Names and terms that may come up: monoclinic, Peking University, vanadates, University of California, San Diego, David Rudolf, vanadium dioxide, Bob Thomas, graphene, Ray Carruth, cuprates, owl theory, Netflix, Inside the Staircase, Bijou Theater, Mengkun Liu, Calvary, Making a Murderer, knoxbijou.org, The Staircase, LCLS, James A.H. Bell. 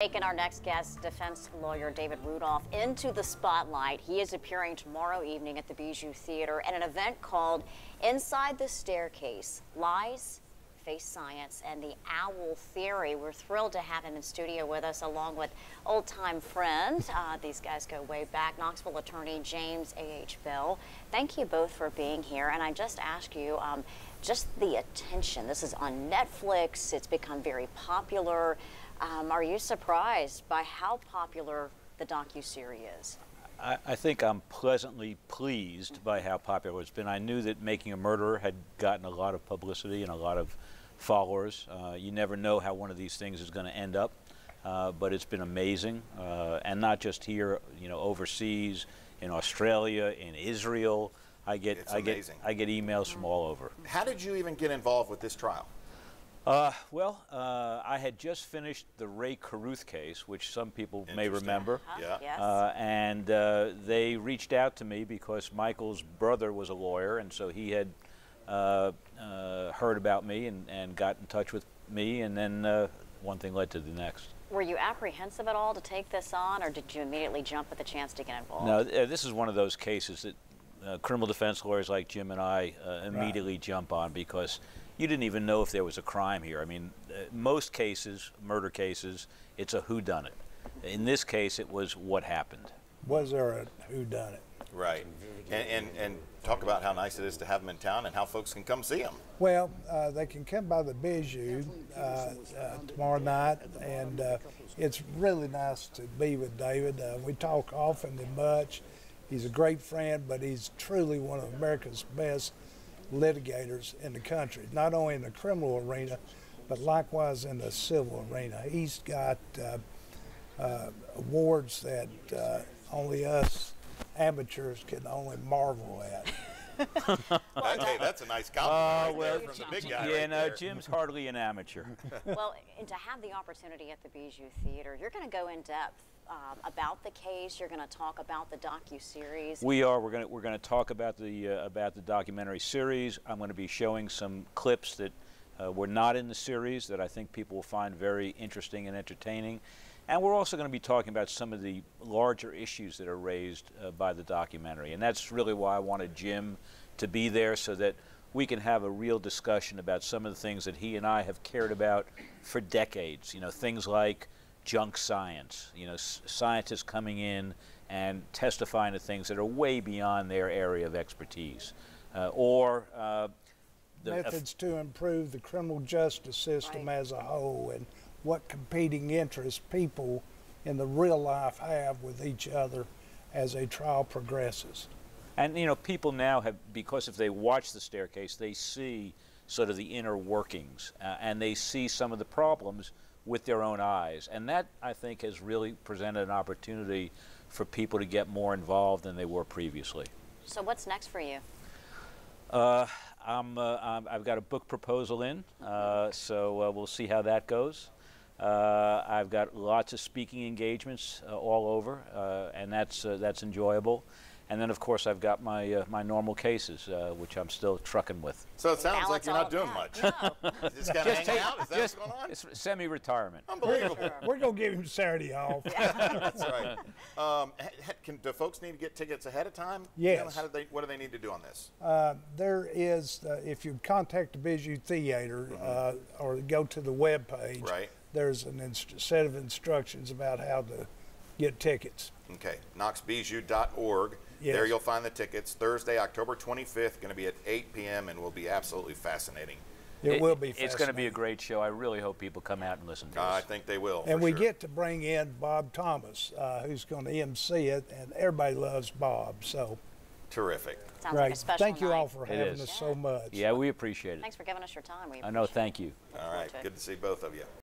Taking our next guest, defense lawyer David Rudolf, into the spotlight. He is appearing tomorrow evening at the Bijou Theater at an event called Inside the Staircase, Lies, Face Science, and the Owl Theory. We're thrilled to have him in studio with us, along with old-time friend. These guys go way back, Knoxville attorney James A.H. Bell. Thank you both for being here, and I just ask you, just the attention. This is on Netflix. It's become very popular. Are you surprised by how popular the docuseries is? I think I'm pleasantly pleased by how popular it's been. I knew that Making a Murderer had gotten a lot of publicity and a lot of followers. You never know how one of these things is going to end up, but it's been amazing, and not just here, you know, overseas, in Australia, in Israel. I get emails from all over. How did you even get involved with this trial? I had just finished the Ray Carruth case, which some people may remember. Yeah. They reached out to me because Michael's brother was a lawyer, and so he had heard about me and got in touch with me, and then one thing led to the next. Were you apprehensive at all to take this on, or did you immediately jump at the chance to get involved? No, this is one of those cases that criminal defense lawyers like Jim and I immediately jump on, because you didn't even know if there was a crime here. I mean, most cases, murder cases, it's a whodunit. In this case, it was what happened. Was there a whodunit? Right. And talk about how nice it is to have them in town and how folks can come see them. Well, they can come by the Bijou tomorrow night, and it's really nice to be with David. We talk often and much. He's a great friend, but he's truly one of America's best litigators in the country, not only in the criminal arena, but likewise in the civil arena. He's got awards that only us amateurs can only marvel at. Hey, that's a nice compliment right there from the big guy. Yeah, no, Jim's hardly an amateur. Well, and to have the opportunity at the Bijou Theater, you're going to go in depth about the case. You're going to talk about the docuseries. We are. We're going to talk about the documentary series. I'm going to be showing some clips that were not in the series that I think people will find very interesting and entertaining. And we're also going to be talking about some of the larger issues that are raised by the documentary. And that's really why I wanted Jim to be there, so that we can have a real discussion about some of the things that he and I have cared about for decades. You know, things like junk science, you know, scientists coming in and testifying to things that are way beyond their area of expertise, or the methods to improve the criminal justice system as a whole, and what competing interests people in the real life have with each other as a trial progresses. And you know, people now have, because if they watch The Staircase, they see sort of the inner workings, and they see some of the problems with their own eyes. And that, I think, has really presented an opportunity for people to get more involved than they were previously. So what's next for you? I've got a book proposal in, so we'll see how that goes. I've got lots of speaking engagements all over, and that's enjoyable. And then, of course, I've got my my normal cases, which I'm still trucking with. So it sounds like you're not doing much. No. Just kind of hanging out? Is that what's going on? It's semi-retirement. Unbelievable. We're going to give him Saturday off. That's right. Do folks need to get tickets ahead of time? Yes. You know, what do they need to do on this? There is, if you contact the Bijou Theater or go to the webpage, there's a set of instructions about how to get tickets. Okay, knoxbijou.org. Yes. There you'll find the tickets. Thursday, October 25th, going to be at 8 p.m. and will be absolutely fascinating. It will be fascinating. It's going to be a great show. I really hope people come out and listen to us. I think they will. And we get to bring in Bob Thomas, who's going to MC it, and everybody loves Bob. So terrific. Sounds like a special night. Thank you all for having us so much. Yeah, we appreciate it. Thanks for giving us your time. I know, thank you. All right, good to see both of you.